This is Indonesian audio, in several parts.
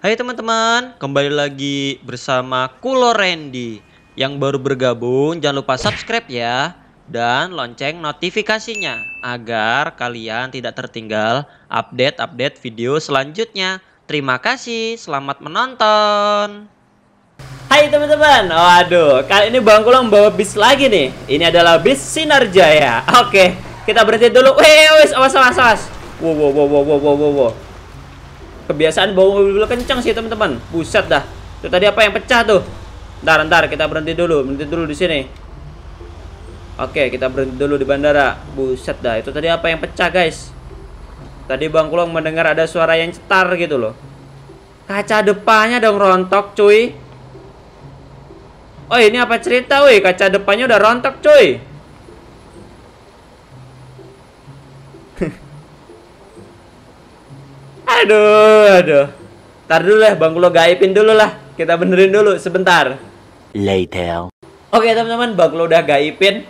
Hai teman-teman, kembali lagi bersama Kulo Rendy. Yang baru bergabung jangan lupa subscribe ya, dan lonceng notifikasinya agar kalian tidak tertinggal update-update video selanjutnya. Terima kasih, selamat menonton. Hai teman-teman, waduh kali ini Bang Kulo membawa bis lagi nih. Ini adalah bis Sinar Jaya. Oke, kita berhenti dulu. Wes, awas. Wow. Kebiasaan bawa mobil kencang sih teman-teman. Buset dah. Itu tadi apa yang pecah tuh? Ntar kita berhenti dulu di sini. Oke, kita berhenti dulu di bandara. Buset dah. Itu tadi apa yang pecah, guys? Tadi Bang Kulo mendengar ada suara yang cetar gitu loh. Kaca depannya dong rontok, cuy. Oh, ini apa cerita, woi? Kaca depannya udah rontok, cuy. Aduh. Ntar dulu lah, Bang Kulo gaibin dulu lah. Kita benerin dulu sebentar. Later. Oke teman-teman, Bang Kulo udah gaibin.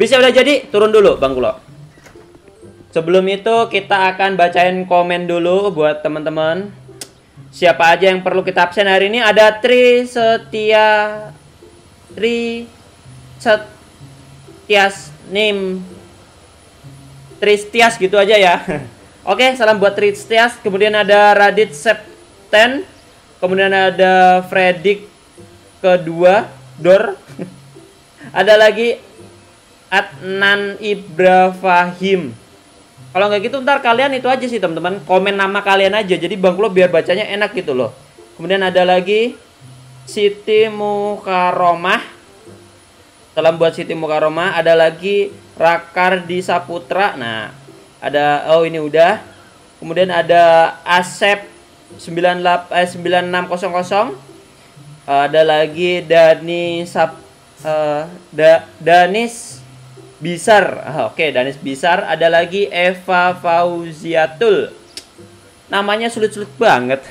Bisa udah jadi, turun dulu Bang Kulo. Sebelum itu kita akan bacain komen dulu buat teman-teman. Siapa aja yang perlu kita absen hari ini? Ada Tristias gitu aja ya. Oke, salam buat Tristias. Kemudian ada Radit Septen. Kemudian ada Fredik kedua Dor. Ada lagi Adnan Ibra Fahim. Kalau nggak gitu ntar kalian itu aja sih teman-teman, komen nama kalian aja. Jadi Bang Kulo biar bacanya enak gitu loh. Kemudian ada lagi Siti Mukaromah. Salam buat Siti Mukaromah. Ada lagi Rakardi Saputra. Nah, ada, oh ini udah. Kemudian ada Asep 9600. Ada lagi Danis Bisar. Oke, Danis Bisar. Ada lagi Eva Fauziatul. Namanya sulit-sulit banget.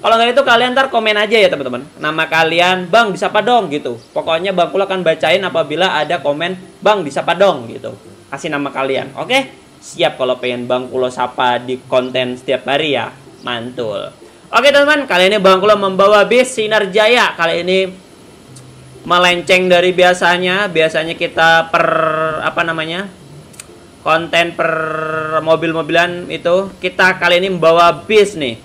Kalau nggak itu kalian ntar komen aja ya teman-teman. Nama kalian, Bang disapa dong gitu. Pokoknya Bang Kulo akan bacain apabila ada komen Bang disapa dong gitu. Kasih nama kalian. Oke? Siap kalau pengen Bang Kulo sapa di konten setiap hari ya. Mantul. Oke teman-teman, kali ini Bang Kulo membawa bis Sinar Jaya. Kali ini melenceng dari biasanya. Biasanya kita konten per mobil-mobilan itu. Kita kali ini membawa bis nih,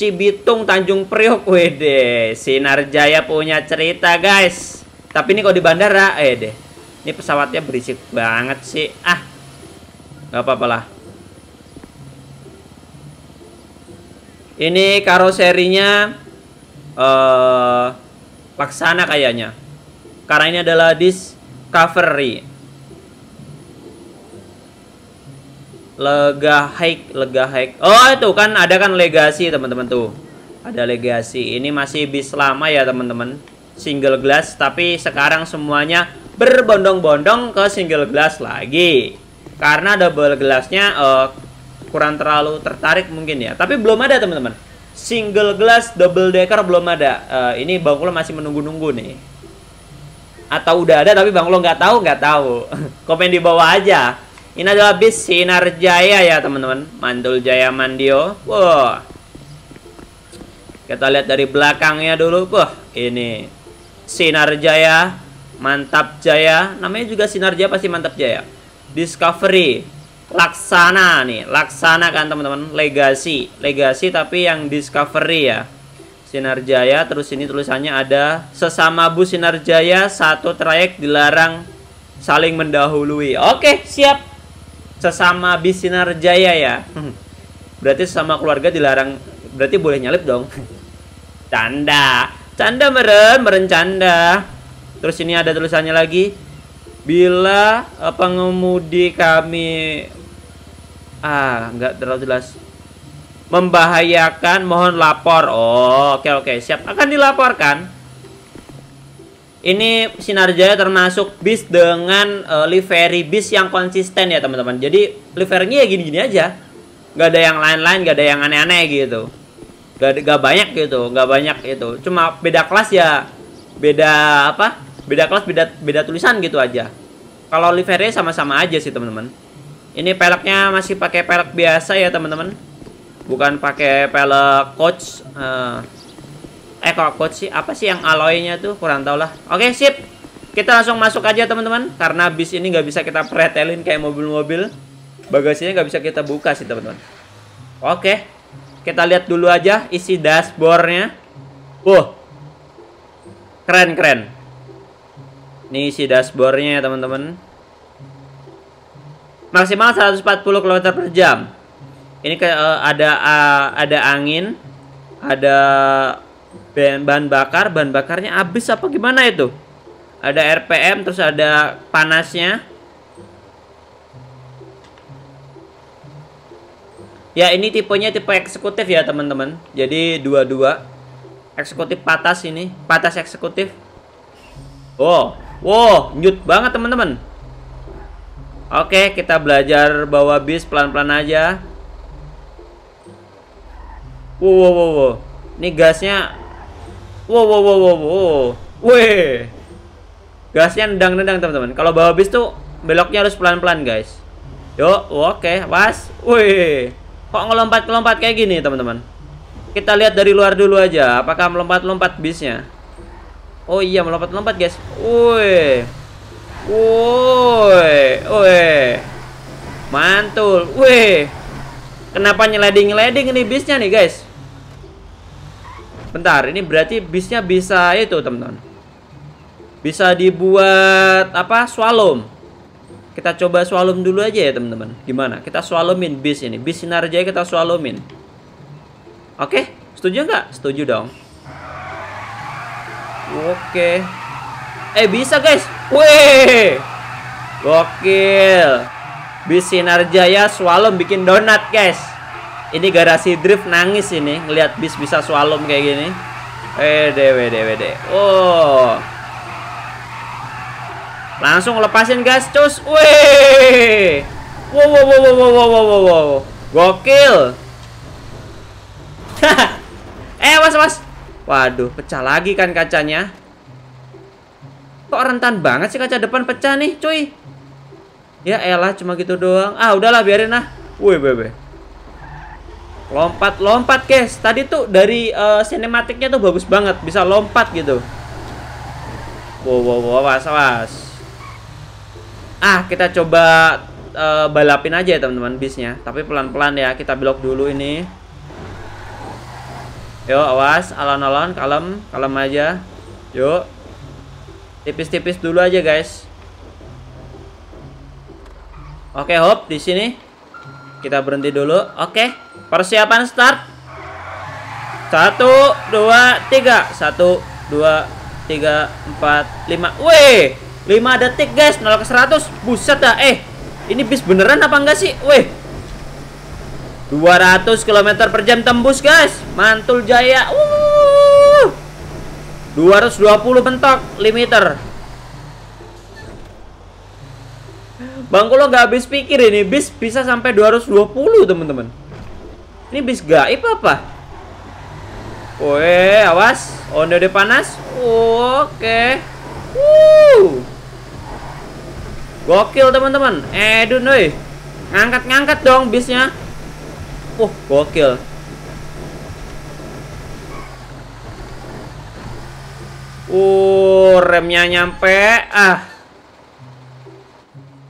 Cibitung Tanjung Priok. Wede, Sinar Jaya punya cerita guys. Tapi ini kok di bandara. Ini pesawatnya berisik banget sih. Gak apa-apa lah. Ini karoserinya Laksana kayaknya, karena ini adalah Discovery Lega Hike. Oh itu kan ada kan Legacy teman-teman tuh. Ada Legacy. Ini masih bis lama ya teman-teman, single glass. Tapi sekarang semuanya berbondong-bondong ke single glass lagi. Karena double glassnya kurang terlalu tertarik mungkin ya. Tapi belum ada teman-teman, single glass double decker belum ada. Ini Bang Kulo masih menunggu-nunggu nih. Atau udah ada tapi Bang Kulo nggak tahu. Komen di bawah aja. Ini adalah bis Sinar Jaya ya teman-teman. Mantul Jaya Mandio. Wah. Kita lihat dari belakangnya dulu. Wah, ini Sinar Jaya, Mantap Jaya. Namanya juga Sinar Jaya pasti Mantap Jaya. Discovery Laksana nih, Laksana kan teman-teman. Legacy tapi yang Discovery ya. Sinar Jaya, terus ini tulisannya ada sesama bus Sinar Jaya satu trayek dilarang saling mendahului. Oke, siap. Sesama bis Sinar Jaya ya. Berarti sesama keluarga dilarang, berarti boleh nyalip dong. Canda meren canda. Terus ini ada tulisannya lagi. Bila pengemudi kami nggak terlalu jelas membahayakan, mohon lapor. Oke, siap, akan dilaporkan. Ini Sinar Jaya termasuk bis dengan livery bis yang konsisten ya teman-teman. Jadi liverinya ya gini-gini aja, nggak ada yang lain-lain, nggak ada yang aneh-aneh gitu, nggak banyak gitu, cuma beda kelas ya, beda kelas beda tulisan gitu aja. Kalau livery sama-sama aja sih teman-teman. Ini peleknya masih pakai pelek biasa ya teman-teman. bukan pakai pelek coach, kok coach sih, apa sih yang aloynya tuh, kurang tau lah. Oke, sip, kita langsung masuk aja teman-teman, karena bis ini nggak bisa kita pretelin kayak mobil-mobil, bagasinya nggak bisa kita buka sih teman-teman. Oke, kita lihat dulu aja isi dashboardnya. Keren-keren nih isi dashboardnya teman-teman. Maksimal 140 km/jam. Ini ada angin, ada bahan bakar, bahan bakarnya habis apa gimana itu? Ada RPM, terus ada panasnya. Ya ini tipenya tipe eksekutif ya teman-teman. Jadi dua-dua, eksekutif patas ini, patas eksekutif. Wow, nyut banget teman-teman. Oke, kita belajar bawa bis pelan-pelan aja. Wow. Ini gasnya. Wow. Weh. Gasnya nendang-nendang, teman-teman. Kalau bawa bis tuh beloknya harus pelan-pelan, guys. Oke. Pas. Weh. Kok ngelompat-lompat kayak gini, teman-teman? Kita lihat dari luar dulu aja, apakah melompat-lompat bisnya. Oh iya, melompat-lompat, guys. Weh. Mantul. Weh. Kenapa nyeleding-nyeleding ini bisnya nih, guys? Bentar, ini berarti bisnya bisa itu teman-teman, bisa dibuat apa, slalom. Kita coba slalom dulu aja ya teman-teman. Gimana? Kita slalomin bis ini, bis sinar jaya kita slalomin. Oke, setuju nggak? Setuju dong. Oke. Bisa guys. Wih, gokil. Bis sinar jaya slalom bikin donat guys. Ini garasi drift nangis ini ngelihat bis bisa slalom kayak gini. Langsung lepasin gas, cus. Wow. Gokil. Mas. Waduh, pecah lagi kan kacanya. Kok rentan banget sih kaca depan pecah nih, cuy. Ya elah, cuma gitu doang. Udahlah biarin lah. Wih. Lompat-lompat guys. Tadi tuh dari sinematiknya tuh bagus banget, bisa lompat gitu. Wow, was. Kita coba balapin aja ya teman-teman bisnya. Tapi pelan-pelan ya, kita blok dulu ini. Awas, alon-alon, kalem aja. Tipis-tipis dulu aja guys. Oke, hop di sini. Kita berhenti dulu. Oke. Persiapan start. 1, 2, 3. 1, 2, 3, 4, 5. Weh, 5 detik guys. 0 ke 100. Buset dah. Ini bis beneran apa enggak sih? Weh, 200 km/jam tembus guys. Mantul jaya. 220 mentok limiter. Bang Kulo nggak habis pikir ini bis bisa sampai 220 teman-teman. Ini bis gaib apa? Awas, ondel udah panas. Oke. Gokil teman-teman. Ngangkat-ngangkat dong bisnya. Gokil. Remnya nyampe.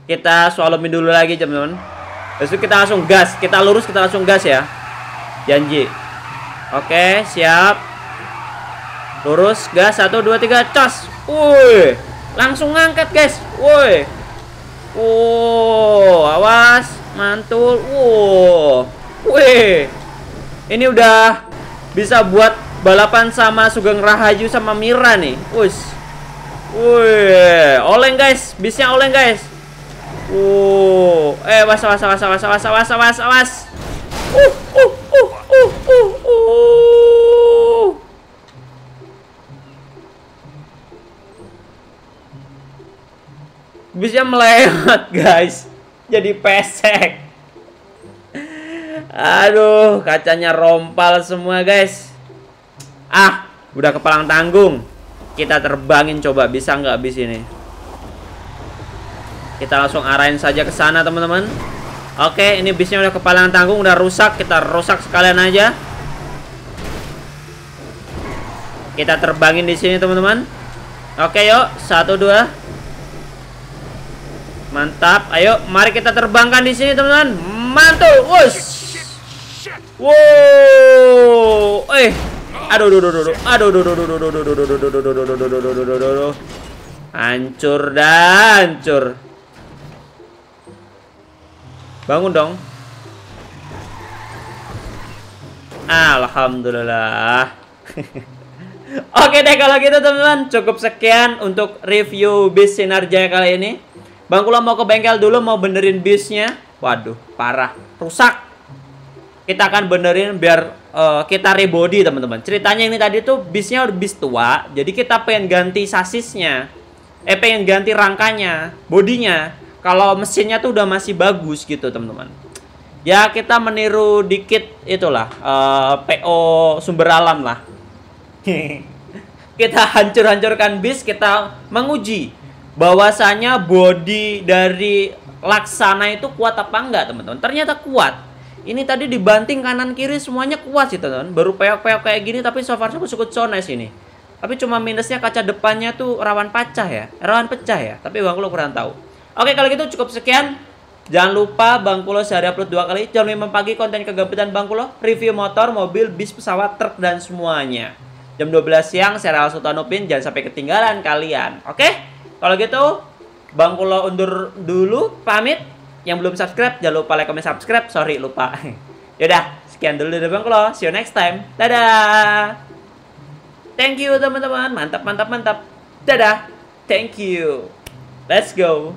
Kita slalomin dulu lagi, teman-teman. Besok kita langsung gas, kita lurus, kita langsung gas ya. Janji. Oke, siap. Lurus, gas. 1, 2, 3, cos. Langsung ngangkat guys. Awas, mantul. Ini udah bisa buat balapan sama Sugeng Rahayu sama Mira nih. Oleng guys, bisnya oleng guys. Was. Bisnya melewat guys, jadi pesek. Aduh, kacanya rompal semua guys. Udah kepalang tanggung. Kita terbangin coba, bisa nggak bis ini? Kita langsung arahin saja ke sana teman-teman. Oke, ini bisnya udah kepalang tanggung, udah rusak. Kita rusak sekalian aja. Kita terbangin di sini, teman-teman. Oke, yuk. 1, 2. Mantap. Ayo, mari kita terbangkan di sini, teman-teman. Mantul. Wush. Wow. Aduh. Hancur dah, hancur. Bangun dong. Alhamdulillah. Oke deh kalau gitu teman-teman, cukup sekian untuk review bis Sinarjaya kali ini. Bang Kulo mau ke bengkel dulu, mau benerin bisnya. Waduh, parah, rusak. Kita akan benerin biar kita rebody teman-teman. Ceritanya ini tadi tuh bisnya udah bis tua, jadi kita pengen ganti sasisnya. Pengen ganti rangkanya, bodinya. Kalau mesinnya tuh udah masih bagus gitu teman-teman. Ya kita meniru dikit itulah PO Sumber Alam lah. Kita hancur-hancurkan bis, kita menguji bahwasanya bodi dari Laksana itu kuat apa enggak teman-teman. Ternyata kuat. Ini tadi dibanting kanan kiri semuanya kuat sih teman-teman. Baru peok-peok kayak gini tapi so far so good, so nice ini. Tapi cuma minusnya kaca depannya tuh rawan pecah ya. Tapi Bang Kulo kurang tahu. Oke kalau gitu cukup sekian. Jangan lupa Bang Kulo sehari upload 2 kali. Jam 5 pagi konten kegabutan Bang Kulo. Review motor, mobil, bis, pesawat, truk dan semuanya. Jam 12 siang serial Sultan Upin. Jangan sampai ketinggalan kalian. Oke kalau gitu Bang Kulo undur dulu. Pamit. Yang belum subscribe jangan lupa like, comment, subscribe. Sorry lupa. Yaudah sekian dulu dari Bang Kulo. See you next time. Dadah. Thank you teman-teman. Mantap. Dadah. Thank you. Let's go.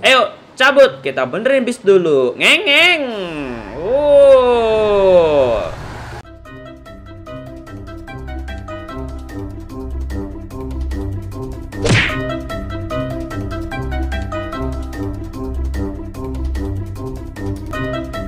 Ayo cabut. Kita benerin bis dulu. Ngeng-ngeng. Oh.